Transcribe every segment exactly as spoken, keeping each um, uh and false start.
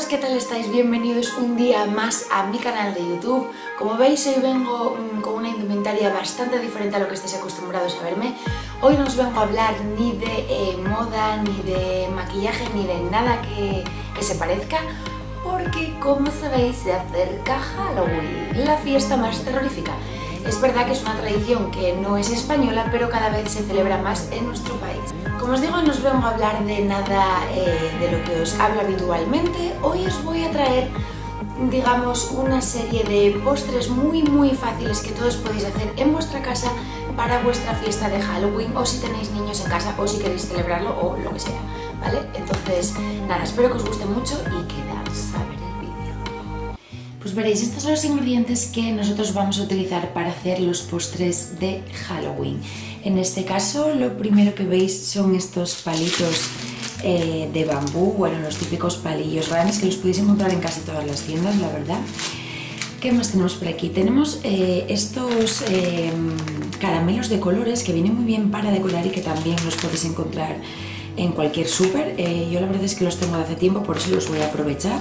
chicos, ¿qué tal estáis? Bienvenidos un día más a mi canal de YouTube. Como veis, hoy vengo con una indumentaria bastante diferente a lo que estáis acostumbrados a verme. Hoy no os vengo a hablar ni de eh, moda, ni de maquillaje, ni de nada que, que se parezca, porque como sabéis se acerca Halloween, la fiesta más terrorífica. Es verdad que es una tradición que no es española, pero cada vez se celebra más en nuestro país. Como os digo, no os vengo a hablar de nada eh, de lo que os hablo habitualmente. Hoy os voy a traer, digamos, una serie de postres muy muy fáciles que todos podéis hacer en vuestra casa para vuestra fiesta de Halloween, o si tenéis niños en casa, o si queréis celebrarlo, o lo que sea, ¿vale? Entonces, nada, espero que os guste mucho y quedaos a ver el vídeo. Pues veréis, estos son los ingredientes que nosotros vamos a utilizar para hacer los postres de Halloween. En este caso, lo primero que veis son estos palitos eh, de bambú, bueno, los típicos palillos grandes que los podéis encontrar en casi todas las tiendas, la verdad. ¿Qué más tenemos por aquí? Tenemos eh, estos eh, caramelos de colores que vienen muy bien para decorar y que también los podéis encontrar en cualquier súper. Eh, yo la verdad es que los tengo de hace tiempo, por eso los voy a aprovechar.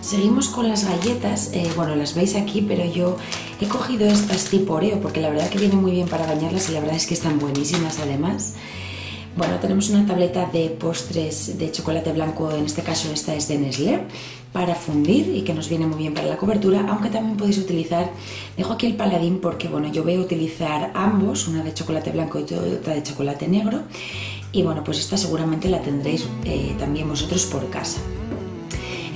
Seguimos con las galletas, eh, bueno, las veis aquí, pero yo he cogido estas tipo Oreo porque la verdad que vienen muy bien para bañarlas y la verdad es que están buenísimas además. Bueno, tenemos una tableta de postres de chocolate blanco, en este caso esta es de Nestlé, para fundir y que nos viene muy bien para la cobertura, aunque también podéis utilizar, dejo aquí el Paladín porque bueno, yo voy a utilizar ambos, una de chocolate blanco y otra de chocolate negro, y bueno, pues esta seguramente la tendréis eh, también vosotros por casa.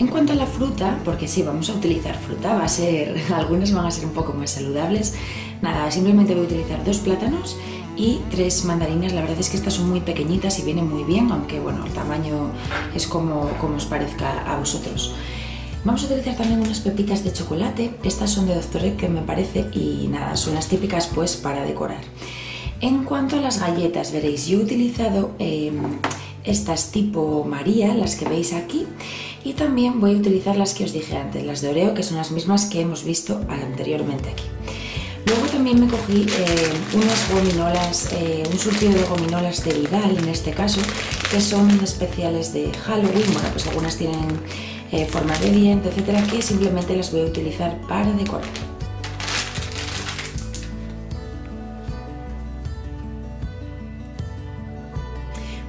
En cuanto a la fruta, porque sí, vamos a utilizar fruta, va a ser, algunas van a ser un poco más saludables. Nada, simplemente voy a utilizar dos plátanos y tres mandarinas. La verdad es que estas son muy pequeñitas y vienen muy bien, aunque bueno, el tamaño es como, como os parezca a vosotros. Vamos a utilizar también unas pepitas de chocolate. Estas son de doctor Oetker, me parece, y nada, son las típicas pues para decorar. En cuanto a las galletas, veréis, yo he utilizado eh, estas tipo María, las que veis aquí, y también voy a utilizar las que os dije antes, las de Oreo, que son las mismas que hemos visto anteriormente aquí. Luego también me cogí eh, unas gominolas, eh, un surtido de gominolas de Vidal en este caso, que son especiales de Halloween. Bueno, pues algunas tienen eh, forma de diente, etcétera, que simplemente las voy a utilizar para decorar.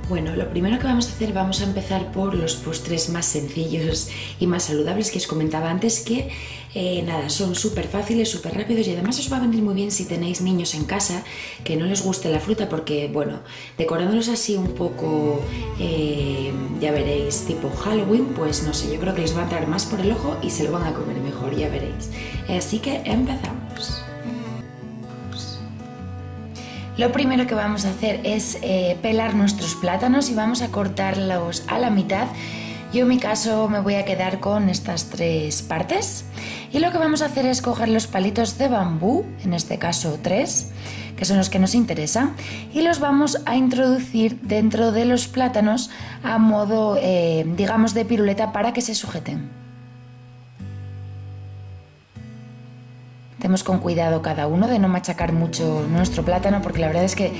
Bueno, lo primero que vamos a hacer, vamos a empezar por los postres más sencillos y más saludables que os comentaba antes, que eh, nada, son súper fáciles, súper rápidos y además os va a venir muy bien si tenéis niños en casa que no les guste la fruta, porque bueno, decorándolos así un poco, eh, ya veréis, tipo Halloween, pues no sé, yo creo que les va a entrar más por el ojo y se lo van a comer mejor, ya veréis. Así que empezamos. Lo primero que vamos a hacer es eh, pelar nuestros plátanos y vamos a cortarlos a la mitad. Yo en mi caso me voy a quedar con estas tres partes. Y lo que vamos a hacer es coger los palitos de bambú, en este caso tres, que son los que nos interesan, y los vamos a introducir dentro de los plátanos a modo, eh, digamos, de piruleta para que se sujeten. Tenemos con cuidado cada uno de no machacar mucho nuestro plátano, porque la verdad es que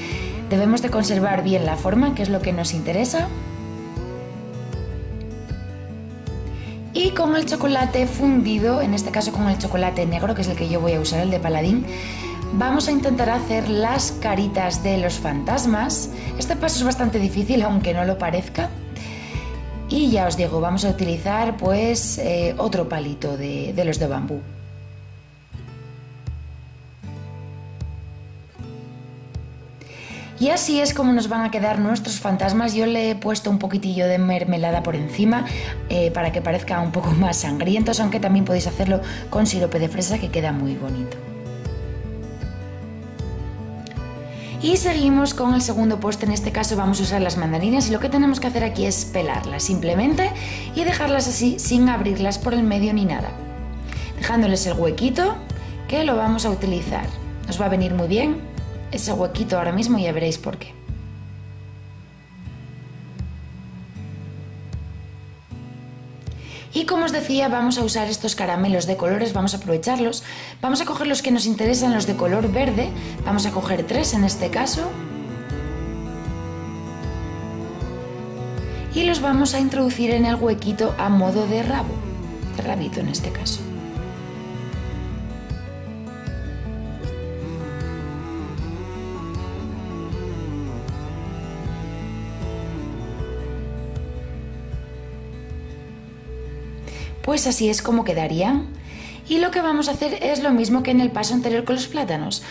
debemos de conservar bien la forma, que es lo que nos interesa. Y con el chocolate fundido, en este caso con el chocolate negro, que es el que yo voy a usar, el de Paladín, vamos a intentar hacer las caritas de los fantasmas. Este paso es bastante difícil, aunque no lo parezca. Y ya os digo, vamos a utilizar pues eh, otro palito de, de los de bambú. Y así es como nos van a quedar nuestros fantasmas. Yo le he puesto un poquitillo de mermelada por encima eh, para que parezca un poco más sangrientos, aunque también podéis hacerlo con sirope de fresa, que queda muy bonito. Y seguimos con el segundo postre. En este caso vamos a usar las mandarinas y lo que tenemos que hacer aquí es pelarlas simplemente y dejarlas así sin abrirlas por el medio ni nada, dejándoles el huequito que lo vamos a utilizar. Nos va a venir muy bien ese huequito ahora mismo, ya veréis por qué. Y como os decía, vamos a usar estos caramelos de colores, vamos a aprovecharlos. Vamos a coger los que nos interesan, los de color verde. Vamos a coger tres en este caso. y los vamos a introducir en el huequito a modo de rabo, de rabito en este caso. Pues así es como quedarían. Y lo que vamos a hacer es lo mismo que en el paso anterior con los plátanos.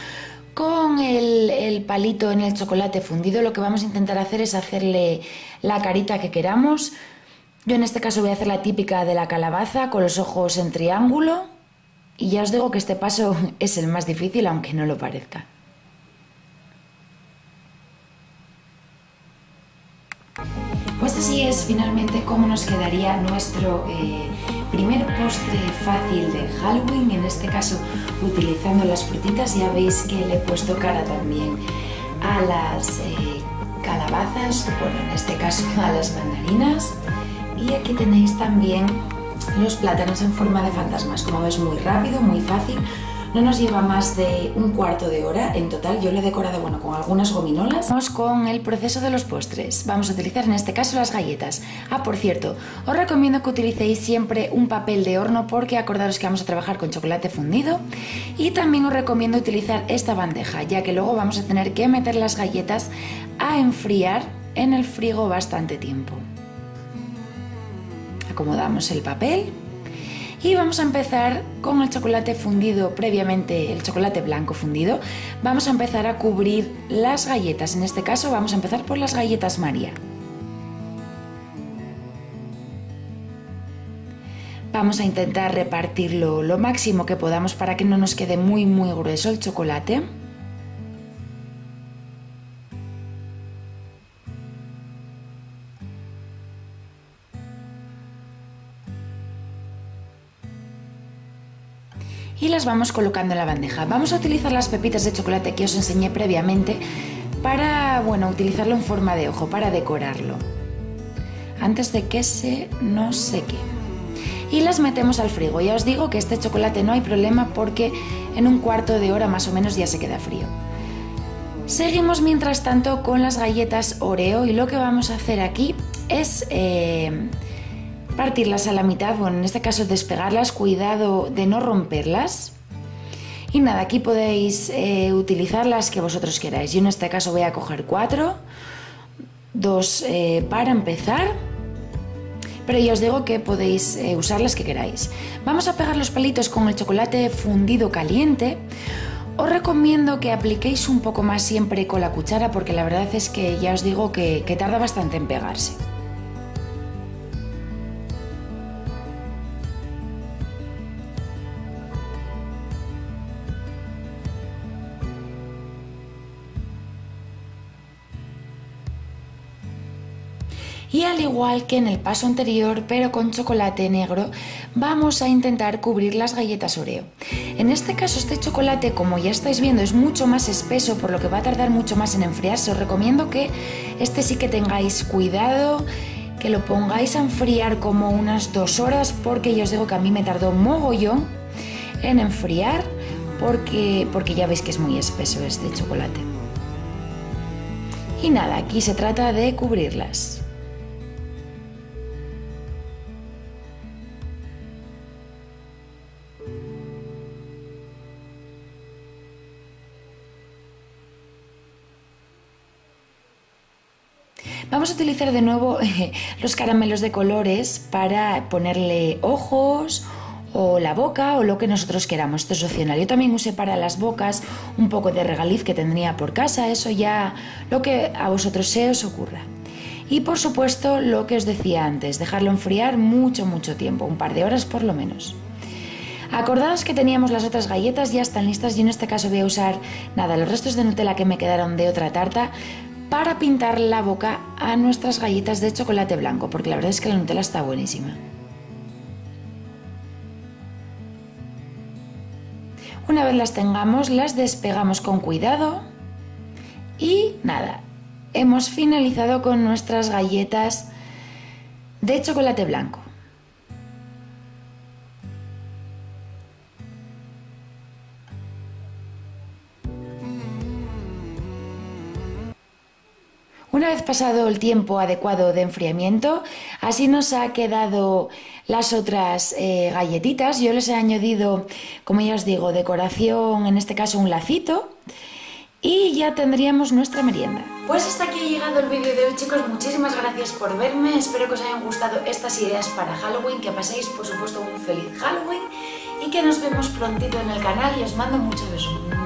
Con el, el palito en el chocolate fundido lo que vamos a intentar hacer es hacerle la carita que queramos. Yo en este caso voy a hacer la típica de la calabaza con los ojos en triángulo. Y ya os digo que este paso es el más difícil, aunque no lo parezca. Pues así es finalmente cómo nos quedaría nuestro... Eh, primer postre fácil de Halloween, en este caso utilizando las frutitas. Ya veis que le he puesto cara también a las eh, calabazas, bueno, en este caso a las mandarinas. Y aquí tenéis también los plátanos en forma de fantasmas. Como ves, muy rápido, muy fácil, no nos lleva más de un cuarto de hora en total. Yo lo he decorado, bueno, con algunas gominolas. Vamos con el proceso de los postres. Vamos a utilizar en este caso las galletas. Ah, por cierto, os recomiendo que utilicéis siempre un papel de horno porque acordaros que vamos a trabajar con chocolate fundido. Y también os recomiendo utilizar esta bandeja, ya que luego vamos a tener que meter las galletas a enfriar en el frigo bastante tiempo. Acomodamos el papel. Y vamos a empezar con el chocolate fundido previamente, el chocolate blanco fundido. Vamos a empezar a cubrir las galletas. En este caso vamos a empezar por las galletas María. Vamos a intentar repartirlo lo máximo que podamos para que no nos quede muy muy grueso el chocolate. Y las vamos colocando en la bandeja. Vamos a utilizar las pepitas de chocolate que os enseñé previamente para, bueno, utilizarlo en forma de ojo, para decorarlo, antes de que se nos seque. Y las metemos al frigo. Ya os digo que este chocolate no hay problema porque en un cuarto de hora más o menos ya se queda frío. Seguimos mientras tanto con las galletas Oreo y lo que vamos a hacer aquí es... Eh, partirlas a la mitad, bueno, en este caso despegarlas, cuidado de no romperlas. Y nada, aquí podéis eh, utilizar las que vosotros queráis. Yo en este caso voy a coger cuatro, dos eh, para empezar, pero ya os digo que podéis eh, usar las que queráis. Vamos a pegar los palitos con el chocolate fundido caliente. Os recomiendo que apliquéis un poco más siempre con la cuchara porque la verdad es que ya os digo que, que tarda bastante en pegarse. Y al igual que en el paso anterior, pero con chocolate negro, vamos a intentar cubrir las galletas Oreo. En este caso este chocolate, como ya estáis viendo, es mucho más espeso, por lo que va a tardar mucho más en enfriarse. Os recomiendo que este sí que tengáis cuidado, que lo pongáis a enfriar como unas dos horas, porque ya os digo que a mí me tardó mogollón en enfriar, porque, porque ya veis que es muy espeso este chocolate. Y nada, aquí se trata de cubrirlas. Vamos a utilizar de nuevo eh, los caramelos de colores para ponerle ojos o la boca o lo que nosotros queramos. Esto es opcional. Yo también usé para las bocas un poco de regaliz que tendría por casa. Eso ya lo que a vosotros se os ocurra. Y por supuesto lo que os decía antes, dejarlo enfriar mucho mucho tiempo, un par de horas por lo menos. Acordaos que teníamos las otras galletas, ya están listas. Yo en este caso voy a usar nada, los restos de Nutella que me quedaron de otra tarta para pintar la boca a nuestras galletas de chocolate blanco, porque la verdad es que la Nutella está buenísima. Una vez las tengamos, las despegamos con cuidado y nada, hemos finalizado con nuestras galletas de chocolate blanco. pasado el tiempo adecuado de enfriamiento. Así nos ha quedado las otras eh, galletitas. Yo les he añadido, como ya os digo, decoración, en este caso un lacito. Y ya tendríamos nuestra merienda. Pues hasta aquí ha llegado el vídeo de hoy, chicos. Muchísimas gracias por verme. Espero que os hayan gustado estas ideas para Halloween. Que paséis, por supuesto, un feliz Halloween. Y que nos vemos prontito en el canal. Y os mando muchos besos.